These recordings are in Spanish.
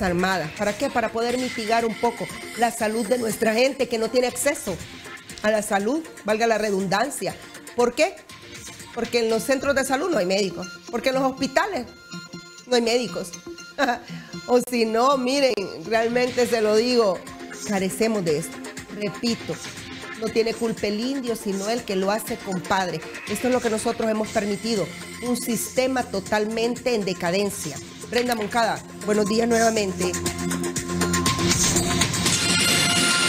Armadas. ¿Para qué? Para poder mitigar un poco la salud de nuestra gente que no tiene acceso a la salud, valga la redundancia. ¿Por qué? Porque en los centros de salud no hay médicos, porque en los hospitales no hay médicos. O si no, miren, realmente se lo digo, carecemos de esto. Repito, no tiene culpa el indio, sino el que lo hace, compadre. Esto es lo que nosotros hemos permitido, un sistema totalmente en decadencia. Brenda Moncada, buenos días nuevamente.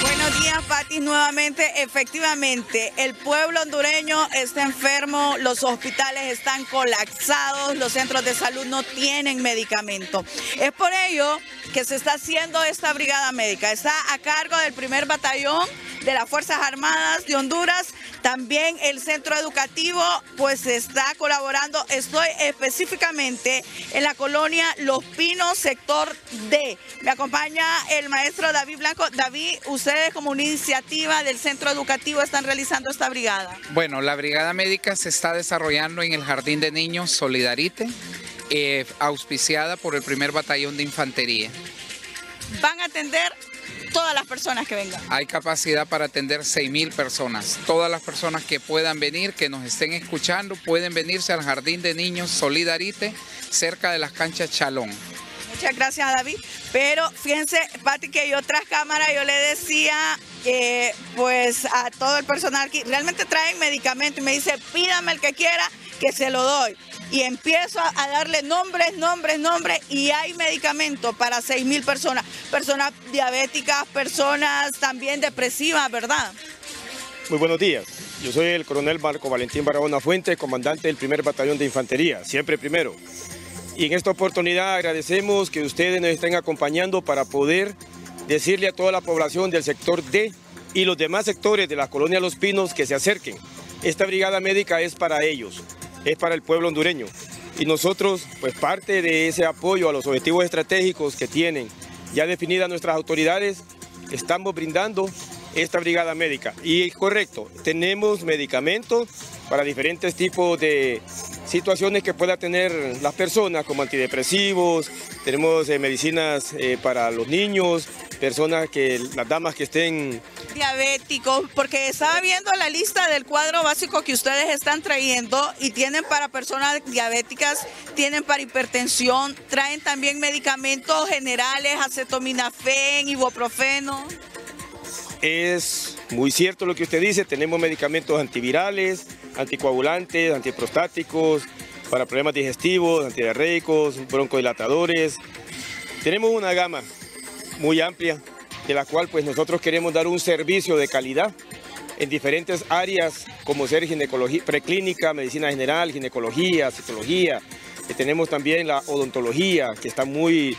Buenos días, Fatis, nuevamente. Efectivamente, el pueblo hondureño está enfermo, los hospitales están colapsados, los centros de salud no tienen medicamento. Es por ello que se está haciendo esta brigada médica. Está a cargo del 1.º batallón de las Fuerzas Armadas de Honduras. También el centro educativo pues está colaborando. Estoy específicamente en la colonia Los Pinos, sector D. Me acompaña el maestro David Blanco. David, ustedes como una iniciativa del centro educativo están realizando esta brigada. Bueno, la brigada médica se está desarrollando en el Jardín de Niños Solidarite, auspiciada por el 1.º batallón de infantería. Van a atender todas las personas que vengan. Hay capacidad para atender 6.000 personas. Todas las personas que puedan venir, que nos estén escuchando, pueden venirse al Jardín de Niños Solidarite, cerca de las canchas Chalón. Muchas gracias, David. Pero fíjense, Pati, que yo tras cámara yo le decía pues a todo el personal que realmente traen medicamento y me dice, pídame el que quiera, que se lo doy. Y empiezo a darle nombres y hay medicamentos para 6.000 personas. Personas diabéticas, personas también depresivas, ¿verdad? Muy buenos días. Yo soy el coronel Marco Valentín Barahona Fuentes, comandante del 1.º batallón de infantería, siempre primero. Y en esta oportunidad agradecemos que ustedes nos estén acompañando para poder decirle a toda la población del sector D y los demás sectores de la colonia Los Pinos que se acerquen. Esta brigada médica es para ellos. Es para el pueblo hondureño y nosotros, pues parte de ese apoyo a los objetivos estratégicos que tienen ya definidas nuestras autoridades, estamos brindando esta brigada médica. Y correcto, tenemos medicamentos para diferentes tipos de situaciones que pueda tener las personas, como antidepresivos, tenemos medicinas para los niños, personas que, las damas que estén diabéticos, porque estaba viendo la lista del cuadro básico que ustedes están trayendo y tienen para personas diabéticas, tienen para hipertensión, traen también medicamentos generales, acetaminofén, ibuprofeno. Es muy cierto lo que usted dice, tenemos medicamentos antivirales, anticoagulantes, antiprostáticos, para problemas digestivos, antidiarreicos, broncodilatadores. Tenemos una gama muy amplia, de la cual pues nosotros queremos dar un servicio de calidad en diferentes áreas, como ser ginecología, preclínica, medicina general, ginecología, citología. Tenemos también la odontología, que está muy...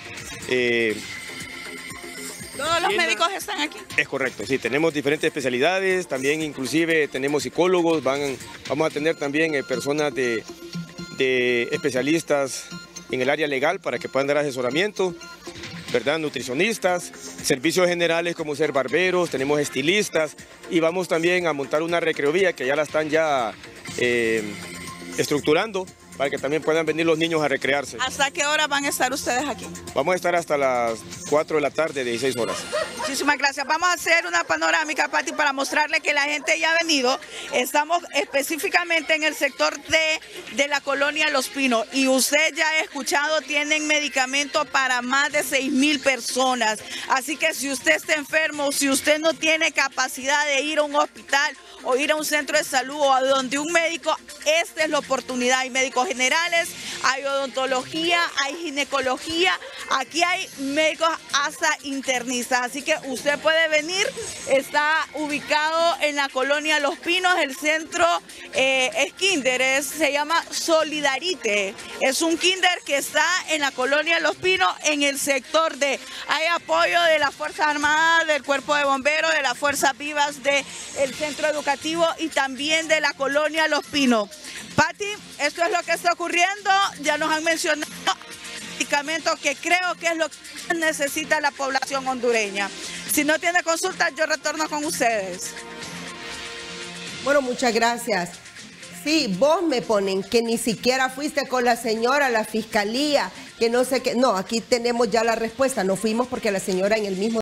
¿Todos los médicos están aquí? Es correcto, sí, tenemos diferentes especialidades, también inclusive tenemos psicólogos, vamos a tener también personas de especialistas en el área legal para que puedan dar asesoramiento, ¿verdad? Nutricionistas, servicios generales como ser barberos, tenemos estilistas y vamos también a montar una recreovía que ya la están ya estructurando, para que también puedan venir los niños a recrearse. ¿Hasta qué hora van a estar ustedes aquí? Vamos a estar hasta las 4 de la tarde, 16 horas. Muchísimas gracias. Vamos a hacer una panorámica, Pati, para mostrarle que la gente ya ha venido. Estamos específicamente en el sector D de la colonia Los Pinos. Y usted ya ha escuchado, tienen medicamento para más de 6.000 personas. Así que si usted está enfermo, si usted no tiene capacidad de ir a un hospital o ir a un centro de salud o a donde un médico, esta es la oportunidad. Hay médicos generales, hay odontología, hay ginecología, aquí hay médicos hasta internistas, así que usted puede venir, está ubicado en la colonia Los Pinos, el centro es kinder, se llama Solidarite, es un kinder que está en la colonia Los Pinos, en el sector D. Hay apoyo de las Fuerzas Armadas, del Cuerpo de Bomberos, de las Fuerzas Vivas, del centro educativo y también de la colonia Los Pinos. Pati, esto es lo que está ocurriendo, ya nos han mencionado medicamentos que creo que es lo que necesita la población hondureña. Si no tiene consulta, yo retorno con ustedes. Bueno, muchas gracias. Sí, vos me ponen que ni siquiera fuiste con la señora a la fiscalía, que no sé qué. No, aquí tenemos ya la respuesta. No fuimos porque la señora en el mismo